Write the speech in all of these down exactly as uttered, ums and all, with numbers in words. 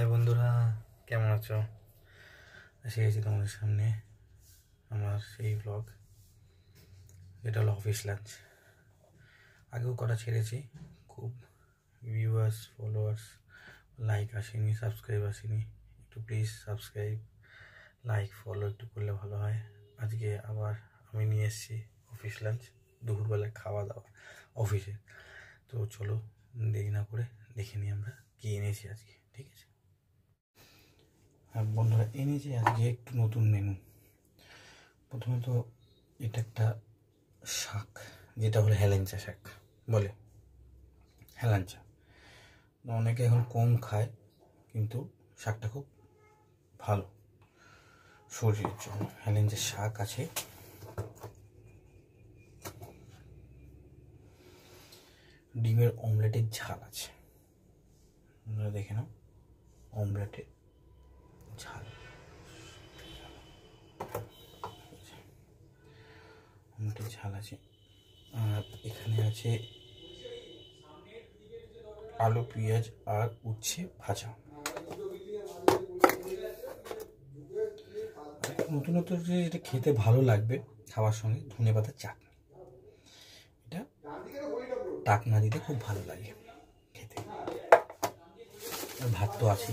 High বন্ধুরা, কেমন আছো? এসে গেছি তোমাদের সামনে আমার সেই ব্লগ। এটা হলো অফিস লাঞ্চ। আগেও কটা ছেড়েছি, খুব ভিউয়ার্স, ফলোয়ার্স, লাইক আসেনি, সাবস্ক্রাইব আসেনি। একটু প্লিজ সাবস্ক্রাইব, লাইক, ফলো একটু করলে ভালো হয়। আজকে আবার আমি নিয়ে এসেছি অফিস লাঞ্চ, দুপুরবেলায় খাওয়া দাওয়া অফিসে। তো চলো দেরি না করে দেখে নিই আমরা কী এনেছি আজকে, ঠিক আছে? আর বন্ধুরা, এনেছি আজকে একটু নতুন মেনু। প্রথমে তো এটা একটা শাক, যেটা হলো হেলেঞ্চা শাক বলে, হেলেঞ্চা। অনেকে এখন কম খায়, কিন্তু শাকটা খুব ভালো শরীরের জন্য। হেলেঞ্চা শাক আছে, ডিমের অমলেটের ঝাল আছে, আপনারা দেখে নাও অমলেটের ঝাল। অমলেটের ঝাল আছে। আর এখানে আছে আলু, পেঁয়াজ আর উচ্ছে ভাজা। নতুনত্ব যে এটা খেতে ভালো লাগবে, খাওয়ার সঙ্গে ধনে পাতার চাটনি, এটা টাকনা দিতে খুব ভালো লাগে খেতে। আর ভাত তো আছে,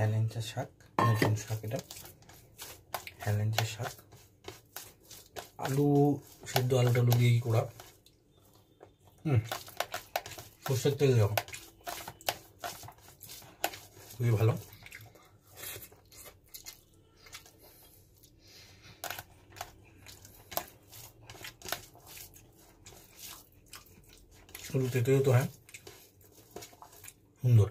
হেলেঞ্চা শাক, নতুন শাক এটা, হেলেঞ্চা শাক। আলু সিদ্ধ, আলু টালু দিয়ে কি করা, হুম সরষের তেল দেওয়া, খুবই ভালো। আলু তেতে তো হ্যাঁ সুন্দর।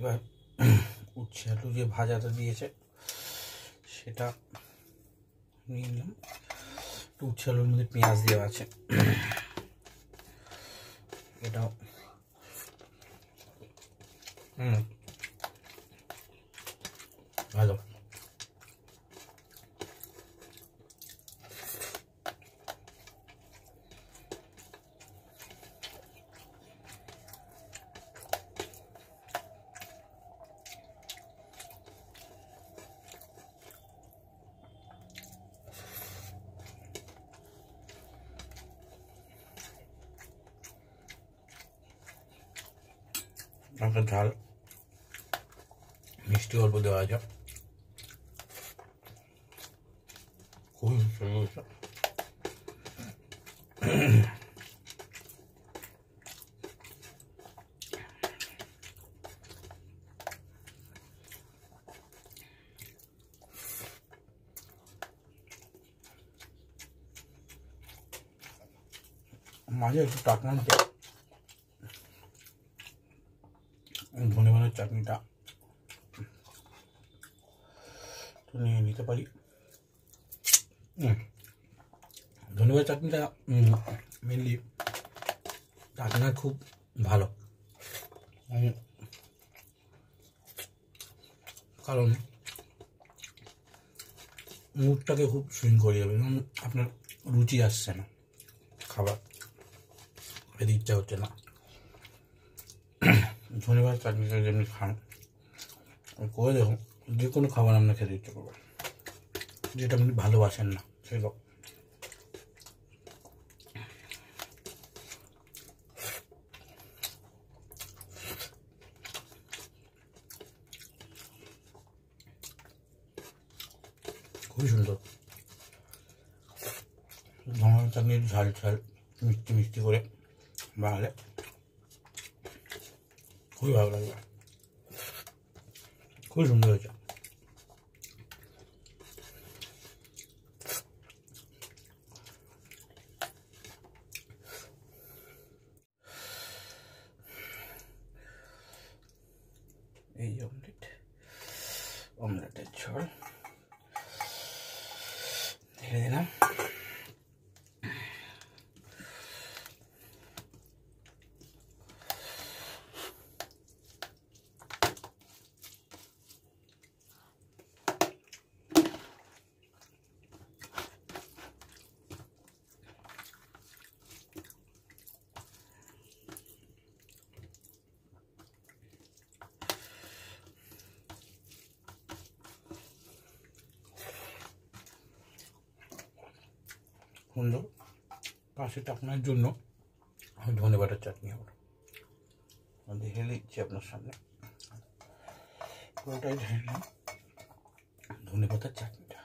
এবার উচ্ছে আলু যে ভাজাটা দিয়েছে সেটা নিয়ে নিলাম। একটু উচ্ছে আলুর মধ্যে পেঁয়াজ দেওয়া আছে, এটাও হুম ভালো। একটা ঝাল, মিষ্টি অল্প দেওয়া আছে, খুবই সুন্দর। মাঝে একটু টাকনা ধনে পাতার চাটনিটা নিয়ে নিতে পারি। ধনে পাতার চাটনিটা মেনলি টাকনা খুব ভালো, কারণ মুডটাকে খুব সুইং করে যাবে। আপনার রুচি আসছে না, খাবার খেতে ইচ্ছা হচ্ছে না। ধনে পাতার চাটনিটা যেমনি খান করে দেখুন, যে কোনো খাবার আপনার খেতে ইচ্ছে করবেন, যেটা আপনি ভালোবাসেন না সেরকম। খুবই সুন্দর মাংসটা নিয়ে ঝাল ঝাল মিষ্টি মিষ্টি করে বানালে খুবই ভালো লাগে খুবই সুন্দর হয়েছে এই অমলেট অমলেটের ঝোল ঢেলে দিলাম বন্ধু পাশেটা আপনার জন্য আমি ধনে বাটার চাটনি হবে আমি হেলে দিচ্ছি আপনার সামনে পুরোটাই ধনে বাটার চাটনিটা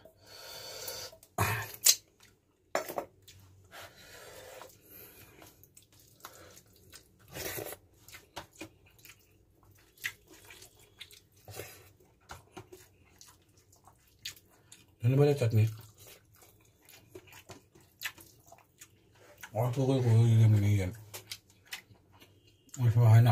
ধনে বাটার চাটনি أعتقد أنني أنا أنا أنا أنا أنا أنا أنا أنا أنا أنا أنا أنا أنا أنا أنا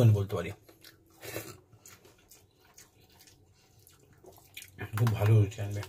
أنا أنا أنا أنا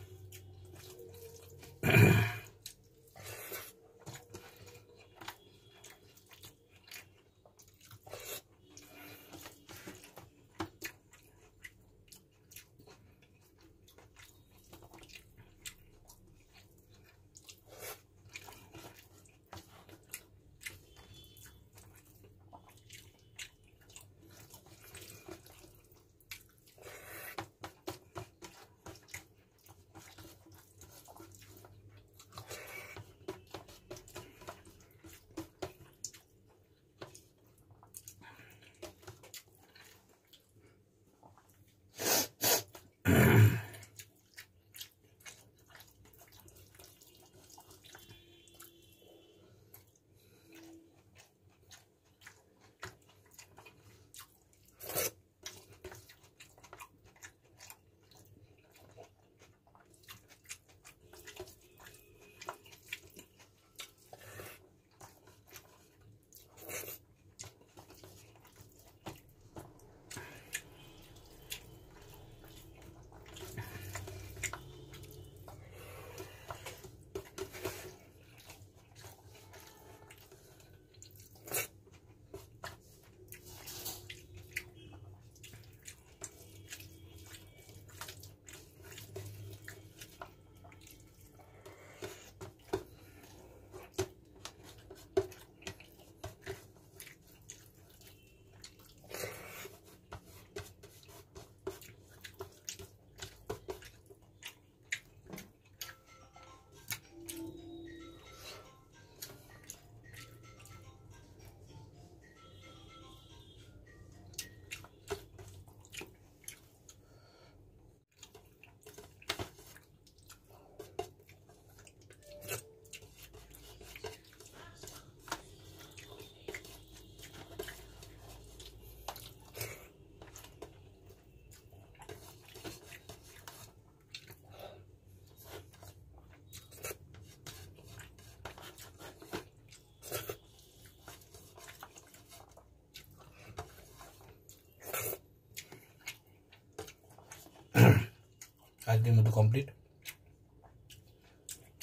আজকের মতো কমপ্লিট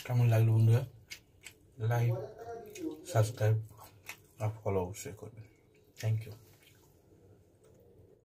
কেমন লাগলো বন্ধুরা লাইক সাবস্ক্রাইব আর ফলো অবশ্যই করবেন থ্যাংক ইউ